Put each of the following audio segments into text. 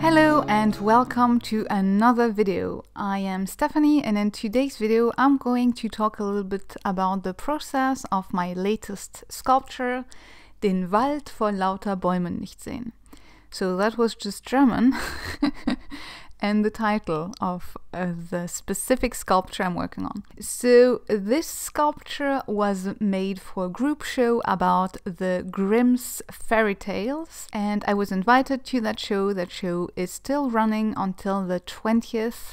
Hello and welcome to another video. I am Stephanie and in today's video I'm going to talk a little bit about the process of my latest sculpture, Den Wald vor lauter Bäumen nicht sehen. So that was just German and the title of the specific sculpture I'm working on. So this sculpture was made for a group show about the Grimm's fairy tales, and I was invited to that show. That show is still running until the 12th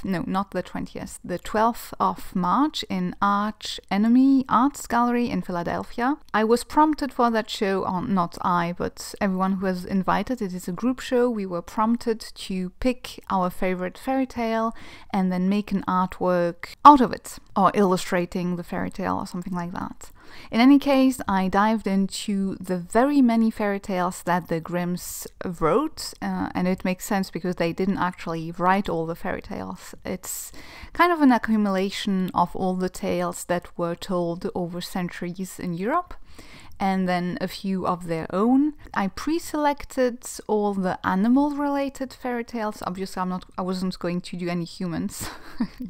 of March in Arch Enemy Arts Gallery in Philadelphia. I was prompted for that show, not I, but everyone who was invited. It is a group show. We were prompted to pick our favorite fairy tale and then make an artwork out of it, or illustrating the fairy tale or something like that. In any case, I dived into the very many fairy tales that the Grimm's wrote, and it makes sense because they didn't actually write all the fairy tales. It's kind of an accumulation of all the tales that were told over centuries in Europe, and then a few of their own. I pre-selected all the animal-related fairy tales. Obviously, I wasn't going to do any humans.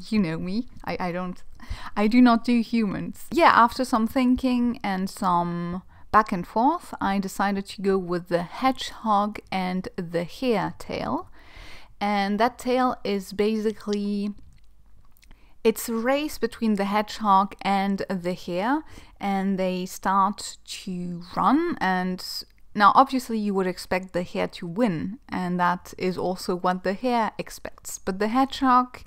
You know me. I do not do humans. Yeah, after some thinking and some back and forth, I decided to go with the hedgehog and the hare tale. And that tale is basically, it's a race between the hedgehog and the hare, and they start to run. And now obviously you would expect the hare to win, and that is also what the hare expects. But the hedgehog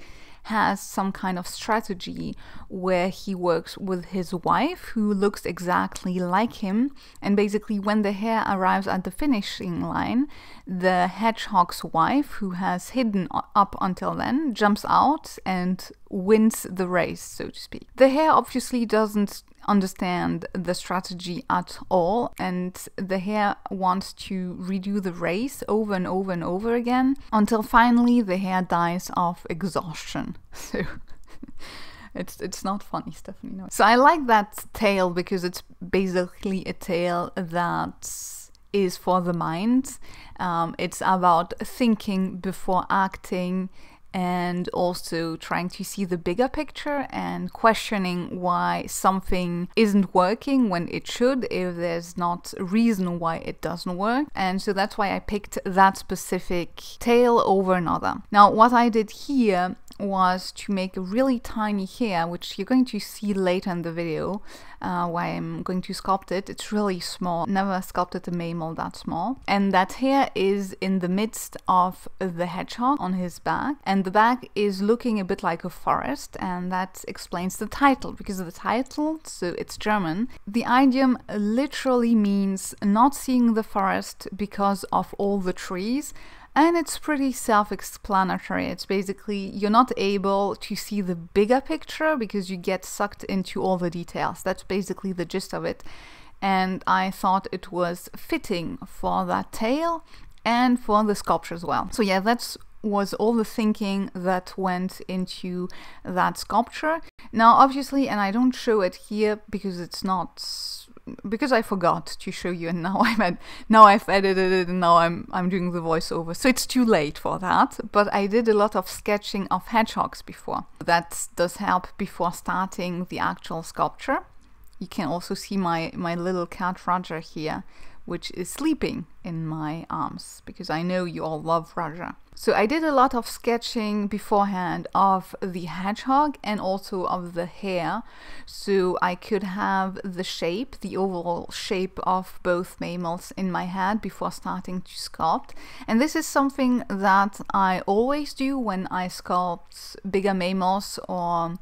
has some kind of strategy where he works with his wife, who looks exactly like him, and basically when the hare arrives at the finishing line, the hedgehog's wife, who has hidden up until then, jumps out and wins the race, so to speak. The hare obviously doesn't understand the strategy at all, and the hare wants to redo the race over and over and over again until finally the hare dies of exhaustion. So it's not funny, Stephanie. No. So I like that tale because it's basically a tale that is for the mind. It's about thinking before acting, and also trying to see the bigger picture and questioning why something isn't working when it should, if there's not a reason why it doesn't work. And so that's why I picked that specific tale over another. Now, what I did here was to make a really tiny hair, which you're going to see later in the video where I'm going to sculpt it. It's really small. Never sculpted a mammal that small. And that hair is in the midst of the hedgehog on his back. And the back is looking a bit like a forest, and that explains the title, because of the title, so it's German. The idiom literally means not seeing the forest because of all the trees. And it's pretty self-explanatory. It's basically you're not able to see the bigger picture because you get sucked into all the details. That's basically the gist of it. And I thought it was fitting for that tale and for the sculpture as well. So yeah, that's was all the thinking that went into that sculpture. Now obviously, and I don't show it here because it's not, because I forgot to show you, and now I've edited it, and now I'm doing the voiceover, so it's too late for that. But I did a lot of sketching of hedgehogs before. That does help before starting the actual sculpture. You can also see my little cat Roger here, which is sleeping in my arms, because I know you all love Roger. So I did a lot of sketching beforehand of the hedgehog and also of the hare, so I could have the shape, the overall shape of both mammals in my head before starting to sculpt. And this is something that I always do when I sculpt bigger mammals or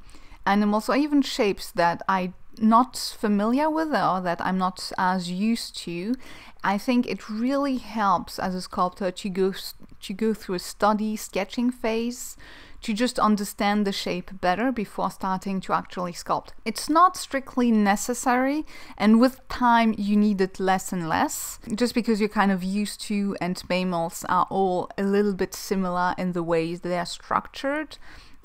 animals, or even shapes that I not familiar with or that I'm not as used to, I think it really helps as a sculptor to go through a study sketching phase to just understand the shape better before starting to actually sculpt. It's not strictly necessary, and with time you need it less and less, just because you're kind of used to, and mammals are all a little bit similar in the ways they are structured.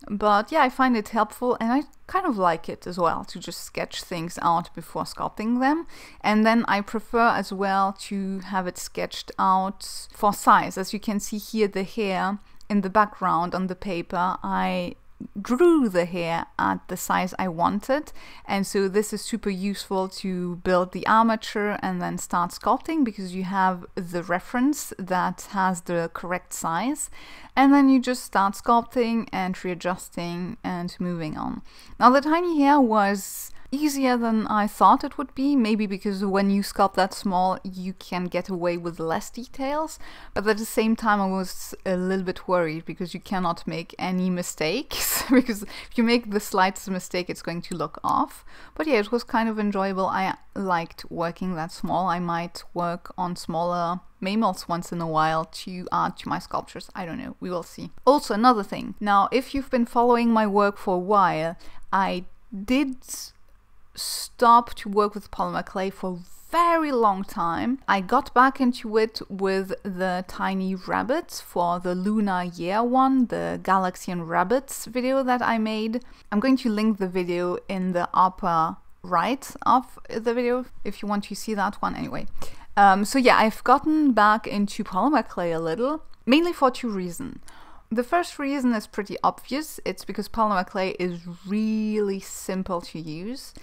But yeah, I find it helpful, and I kind of like it as well to just sketch things out before sculpting them. And then I prefer as well to have it sketched out for size. As you can see here, the hair in the background on the paper, I drew the hair at the size I wanted, and so this is super useful to build the armature and then start sculpting, because you have the reference that has the correct size, and then you just start sculpting and readjusting and moving on. Now the tiny hair was easier than I thought it would be, maybe because when you sculpt that small you can get away with less details, but at the same time I was a little bit worried because you cannot make any mistakes because if you make the slightest mistake it's going to look off. But yeah, it was kind of enjoyable. I liked working that small. I might work on smaller mammals once in a while to add to my sculptures. I don't know, we will see. Also another thing, now if you've been following my work for a while, I did stop to work with polymer clay for a very long time. I got back into it with the tiny rabbits for the lunar year one, the galaxy and rabbits video that I made. I'm going to link the video in the upper right of the video if you want to see that one anyway. So yeah, I've gotten back into polymer clay a little, mainly for two reasons. The first reason is pretty obvious. It's because polymer clay is really simple to use,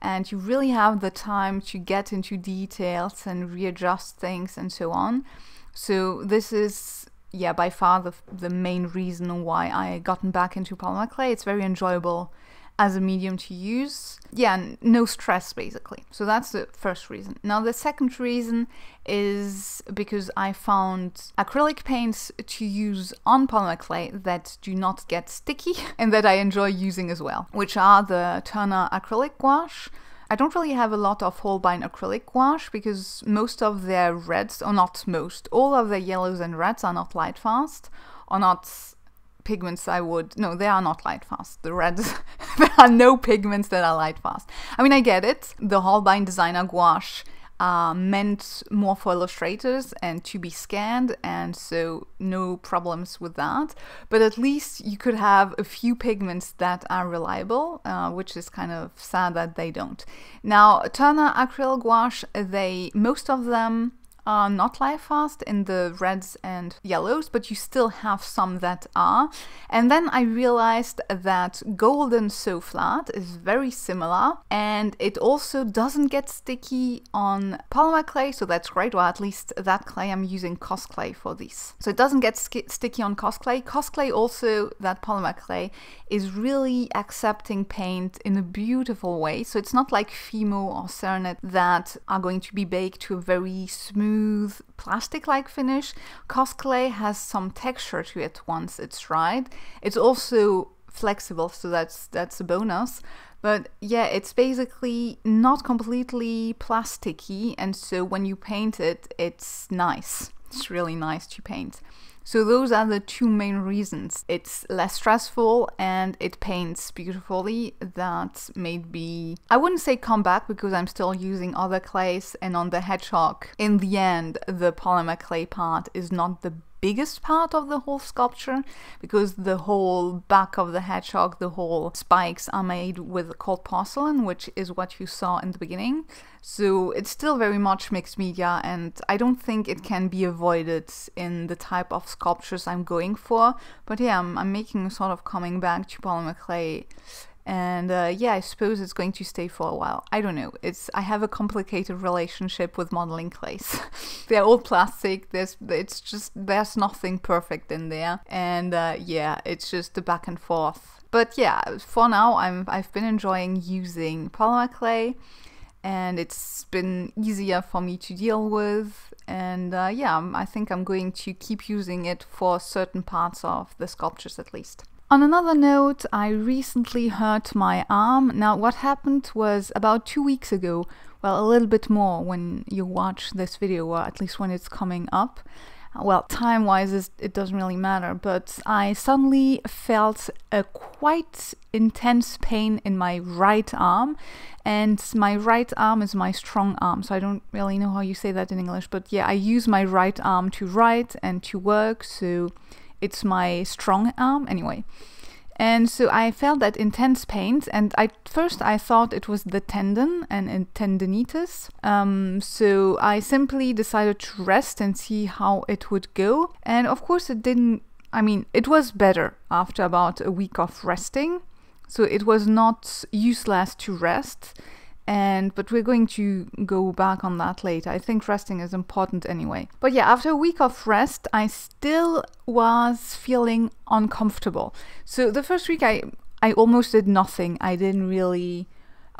and you really have the time to get into details and readjust things and so on. So this is, yeah, by far the main reason why I gotten back into polymer clay. It's very enjoyable as a medium to use. Yeah, no stress basically. So that's the first reason. Now the second reason is because I found acrylic paints to use on polymer clay that do not get sticky and that I enjoy using as well, which are the Turner Acryl Gouache. I don't really have a lot of Holbein acrylic gouache because most of their reds, or not most, all of their yellows and reds are not light fast, or not pigments I would, no, they are not light fast, the reds. There are no pigments that are light fast. I mean, I get it, the Holbein designer gouache are meant more for illustrators and to be scanned, and so no problems with that, but at least you could have a few pigments that are reliable, which is kind of sad that they don't. Now Turner Acryl Gouache, they, most of them are not light fast in the reds and yellows, but you still have some that are. And then I realized that Golden SoFlat is very similar, and it also doesn't get sticky on polymer clay, so that's great, or at least that clay. I'm using Cosclay for this, so it doesn't get sticky on Cosclay. Cosclay also, that polymer clay, is really accepting paint in a beautiful way, so it's not like Fimo or Cerenet that are going to be baked to a very smooth plastic-like finish. Cosclay has some texture to it once it's dried. It's also flexible, so that's a bonus. But yeah, it's basically not completely plasticky, and so when you paint it, it's nice. It's really nice to paint. So those are the two main reasons. It's less stressful and it paints beautifully. That made me, I wouldn't say come back because I'm still using other clays, and on the hedgehog, in the end, the polymer clay part is not the biggest part of the whole sculpture, because the whole back of the hedgehog, the whole spikes are made with cold porcelain, which is what you saw in the beginning. So it's still very much mixed media, and I don't think it can be avoided in the type of sculptures I'm going for. But yeah, I'm making a sort of coming back to polymer clay, and yeah, I suppose it's going to stay for a while. I don't know, I have a complicated relationship with modeling clays. They're all plastic, there's nothing perfect in there, and yeah, it's just the back and forth. But yeah, for now I've been enjoying using polymer clay, and it's been easier for me to deal with, and yeah, I think I'm going to keep using it for certain parts of the sculptures at least. On another note, I recently hurt my arm. Now, what happened was about 2 weeks ago, well, a little bit more when you watch this video, or at least when it's coming up. Well, time-wise, it doesn't really matter, but I suddenly felt a quite intense pain in my right arm, and my right arm is my strong arm, so I don't really know how you say that in English, but yeah, I use my right arm to write and to work, so it's my strong arm anyway. And so I felt that intense pain, and at first I thought it was the tendon and tendinitis. So I simply decided to rest and see how it would go. And of course it didn't, I mean, it was better after about a week of resting. So it was not useless to rest. But we're going to go back on that later. I think resting is important anyway. But yeah, after a week of rest, I still was feeling uncomfortable. So the first week I almost did nothing. I didn't really,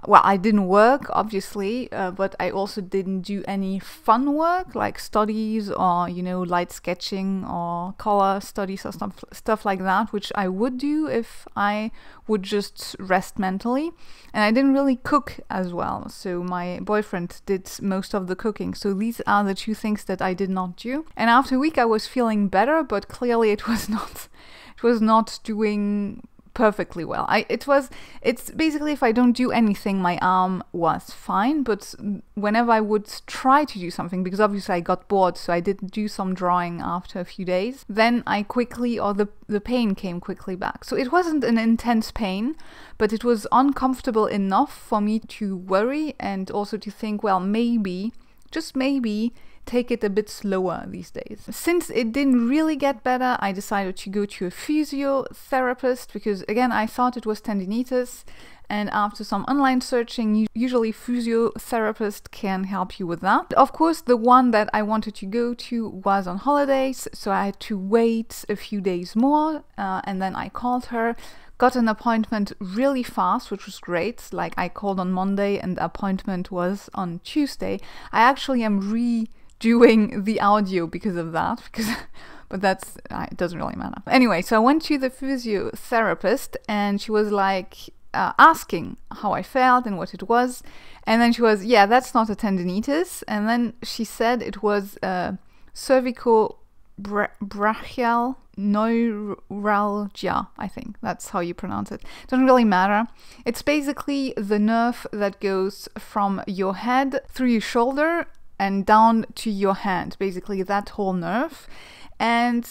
well, I didn't work, obviously, but I also didn't do any fun work like studies or, you know, light sketching or color studies or stuff like that, which I would do if I would just rest mentally. And I didn't really cook as well, so my boyfriend did most of the cooking. So these are the two things that I did not do. And after a week I was feeling better, but clearly it was not doing perfectly well. It's basically, if I don't do anything, my arm was fine, but whenever I would try to do something, because obviously I got bored, so I did do some drawing after a few days, then I quickly, or the pain came quickly back. So it wasn't an intense pain, but it was uncomfortable enough for me to worry and also to think, well, maybe, just maybe, take it a bit slower these days. Since it didn't really get better, I decided to go to a physiotherapist because, again, I thought it was tendinitis, and after some online searching, usually physiotherapists can help you with that. Of course, the one that I wanted to go to was on holidays, so I had to wait a few days more, and then I called her. Got an appointment really fast, which was great. Like, I called on Monday and the appointment was on Tuesday. I actually am redoing the audio because of that, because but that's, it doesn't really matter. Anyway, so I went to the physiotherapist and she was like, asking how I felt and what it was. And then she was, yeah, that's not a tendinitis. And then she said it was cervical brachial neuralgia, I think that's how you pronounce it. Doesn't really matter. It's basically the nerve that goes from your head through your shoulder and down to your hand, basically that whole nerve. And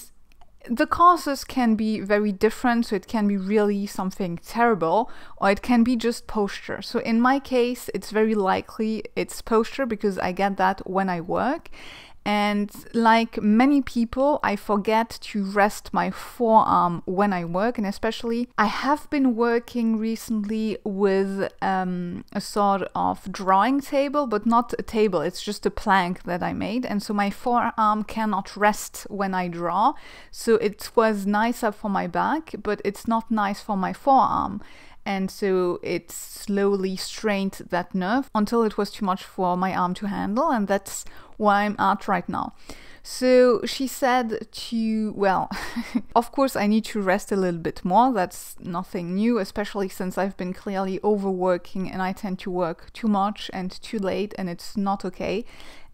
the causes can be very different, so it can be really something terrible, or it can be just posture. So in my case, it's very likely it's posture, because I get that when I work. And like many people, I forget to rest my forearm when I work, and especially I have been working recently with a sort of drawing table, but not a table, it's just a plank that I made, and so my forearm cannot rest when I draw, so it was nicer for my back, but it's not nice for my forearm. And so it slowly strained that nerve until it was too much for my arm to handle, and that's where I'm at right now. So she said to, well, of course I need to rest a little bit more, that's nothing new, especially since I've been clearly overworking and I tend to work too much and too late, and it's not okay.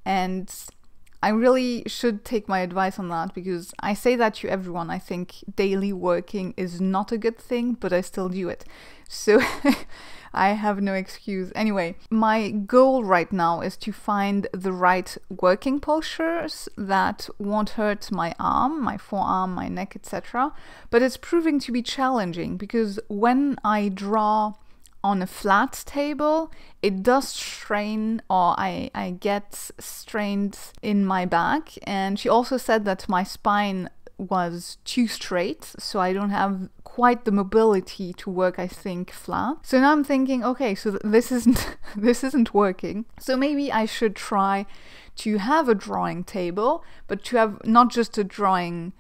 And I really should take my advice on that, because I say that to everyone. I think daily working is not a good thing, but I still do it. So I have no excuse. Anyway, my goal right now is to find the right working postures that won't hurt my arm, my forearm, my neck, etc. But it's proving to be challenging, because when I draw on a flat table, it does strain, or I get strained in my back. And she also said that my spine was too straight, so I don't have quite the mobility to work, I think, flat. So now I'm thinking, okay, so this isn't working. So maybe I should try to have a drawing table, but to have not just a drawing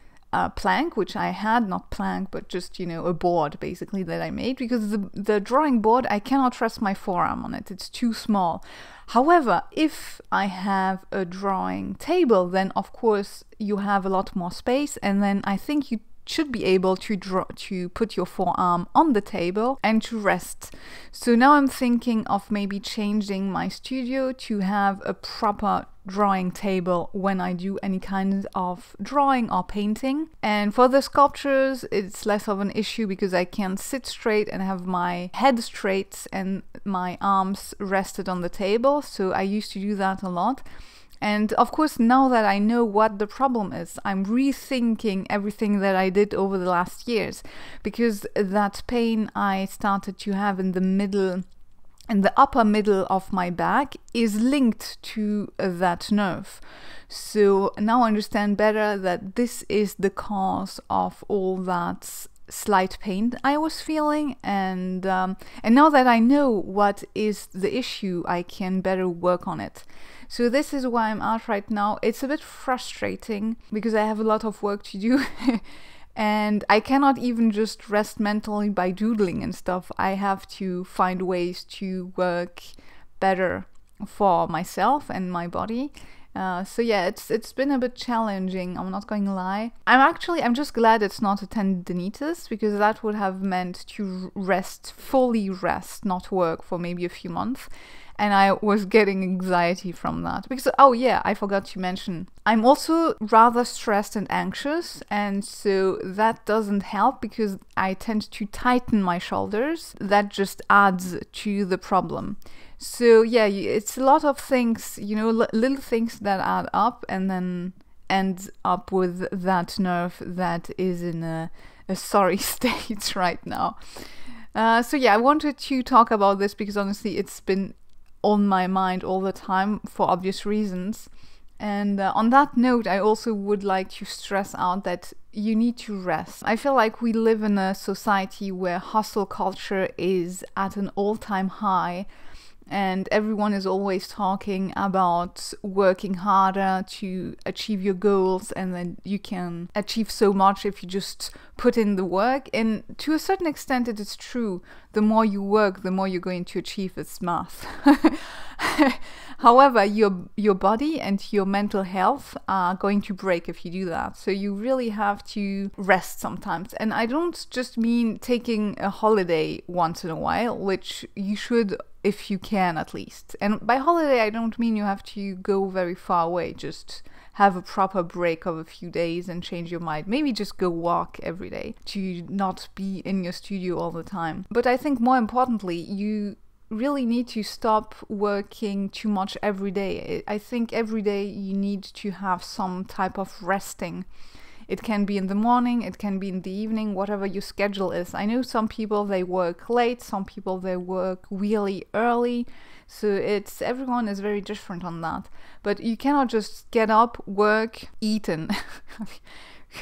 plank, which I had, not plank, but just, you know, a board basically that I made, because the drawing board, I cannot rest my forearm on it, it's too small. However, if I have a drawing table, then of course you have a lot more space, and then I think you should be able to put your forearm on the table and to rest. So now I'm thinking of maybe changing my studio to have a proper drawing table when I do any kind of drawing or painting. And for the sculptures, it's less of an issue because I can sit straight and have my head straight and my arms rested on the table. So I used to do that a lot. And of course, now that I know what the problem is, I'm rethinking everything that I did over the last years, because that pain I started to have in the middle, in the upper middle of my back, is linked to that nerve. So now I understand better that this is the cause of all that slight pain I was feeling, and now that I know what is the issue, I can better work on it. So this is where I'm at right now. It's a bit frustrating because I have a lot of work to do and I cannot even just rest mentally by doodling and stuff. I have to find ways to work better for myself and my body. So yeah, it's been a bit challenging, I'm not going to lie. I'm just glad it's not a tendinitis, because that would have meant to rest, fully rest, not work for maybe a few months. And I was getting anxiety from that. Because, oh yeah, I forgot to mention, I'm also rather stressed and anxious, and so that doesn't help because I tend to tighten my shoulders. That just adds to the problem. So yeah, it's a lot of things, you know, little things that add up and then end up with that nerve that is in a sorry state right now. So yeah, I wanted to talk about this because honestly, it's been on my mind all the time for obvious reasons. And on that note, I also would like to stress out that you need to rest. I feel like we live in a society where hustle culture is at an all-time high, and everyone is always talking about working harder to achieve your goals, and then you can achieve so much if you just put in the work. And to a certain extent, it is true. The more you work, the more you're going to achieve. It's math. However, your body and your mental health are going to break if you do that. So you really have to rest sometimes. And I don't just mean taking a holiday once in a while, which you should if you can at least. And by holiday, I don't mean you have to go very far away. Just have a proper break of a few days and change your mind. Maybe just go walk every day to not be in your studio all the time. But I think more importantly, you really need to stop working too much every day. I think every day you need to have some type of resting. It can be in the morning, it can be in the evening, whatever your schedule is. I know some people, they work late, some people, they work really early. So everyone is very different on that. But you cannot just get up, work, eat, and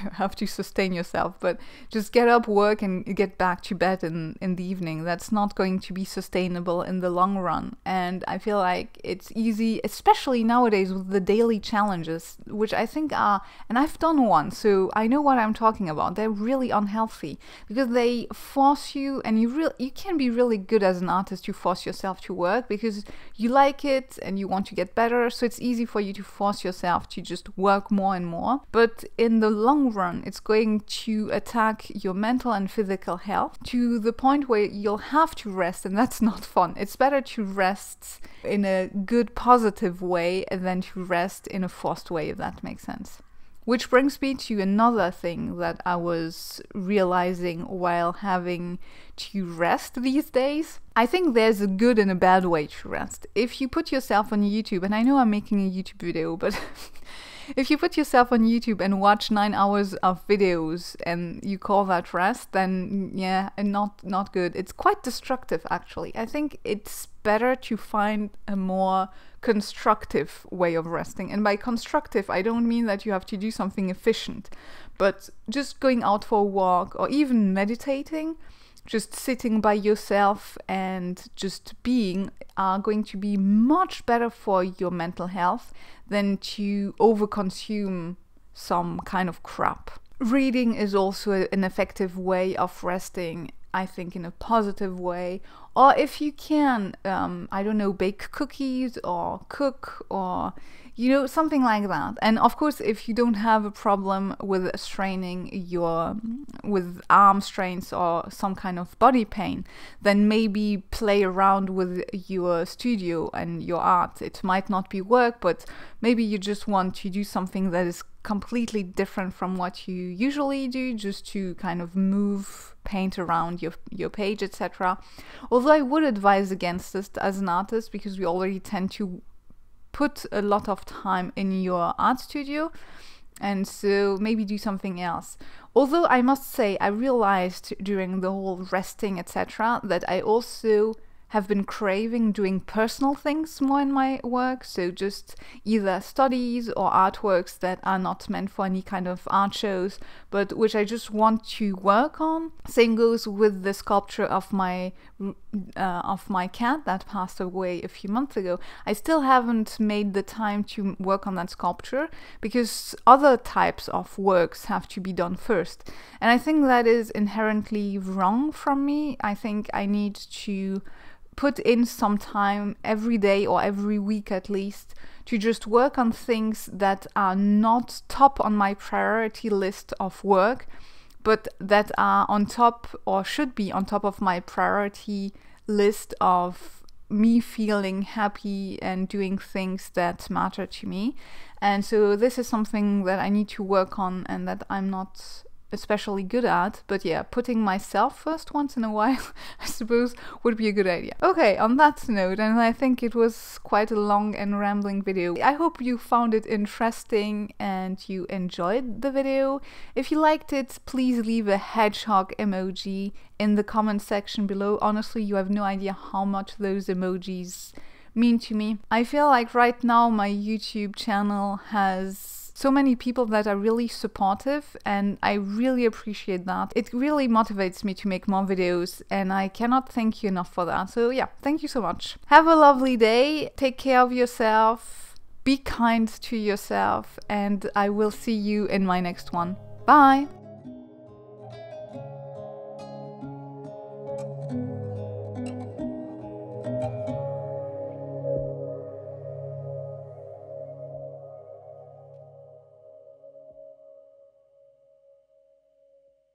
you have to sustain yourself, but just get up, work, and get back to bed in the evening. That's not going to be sustainable in the long run. And I feel like it's easy, especially nowadays with the daily challenges, which I think are, and I've done one, so I know what I'm talking about. They're really unhealthy because they force you, and you can be really good as an artist to force yourself to work because you like it and you want to get better. So it's easy for you to force yourself to just work more and more. But in the long run, it's going to attack your mental and physical health to the point where you'll have to rest, and that's not fun. It's better to rest in a good, positive way than to rest in a forced way, if that makes sense. Which brings me to another thing that I was realizing while having to rest these days. I think there's a good and a bad way to rest. If you put yourself on YouTube, and I know I'm making a YouTube video, but if you put yourself on YouTube and watch 9 hours of videos and you call that rest, then yeah, not good. It's quite destructive, actually. I think it's better to find a more constructive way of resting. And by constructive, I don't mean that you have to do something efficient, but just going out for a walk or even meditating, just sitting by yourself and just being are going to be much better for your mental health than to overconsume some kind of crap. Reading is also an effective way of resting. I think, in a positive way. Or if you can, I don't know, bake cookies or cook or, you know, something like that. And of course, if you don't have a problem with straining your, with arm strains or some kind of body pain, then maybe play around with your studio and your art. It might not be work, but maybe you just want to do something that is completely different from what you usually do, just to kind of move paint around your page, etc. Although I would advise against this as an artist, because we already tend to put a lot of time in your art studio, and so maybe do something else. Although I must say, I realized during the whole resting, etc., that I also have been craving doing personal things more in my work, so just either studies or artworks that are not meant for any kind of art shows, but which I just want to work on. Same goes with the sculpture of my cat that passed away a few months ago. I still haven't made the time to work on that sculpture, because other types of works have to be done first. And I think that is inherently wrong from me. I think I need to put in some time every day or every week at least to just work on things that are not top on my priority list of work, but that are on top, or should be on top, of my priority list of me feeling happy and doing things that matter to me. And so this is something that I need to work on and that I'm not especially good at, but yeah, putting myself first once in a while, I suppose, would be a good idea. Okay, on that note, and I think it was quite a long and rambling video, I hope you found it interesting and you enjoyed the video. If you liked it, please leave a hedgehog emoji in the comment section below. Honestly, you have no idea how much those emojis mean to me. I feel like right now my YouTube channel has so many people that are really supportive, and I really appreciate that. It really motivates me to make more videos, and I cannot thank you enough for that. So yeah, thank you so much. Have a lovely day, take care of yourself, be kind to yourself, and I will see you in my next one. Bye!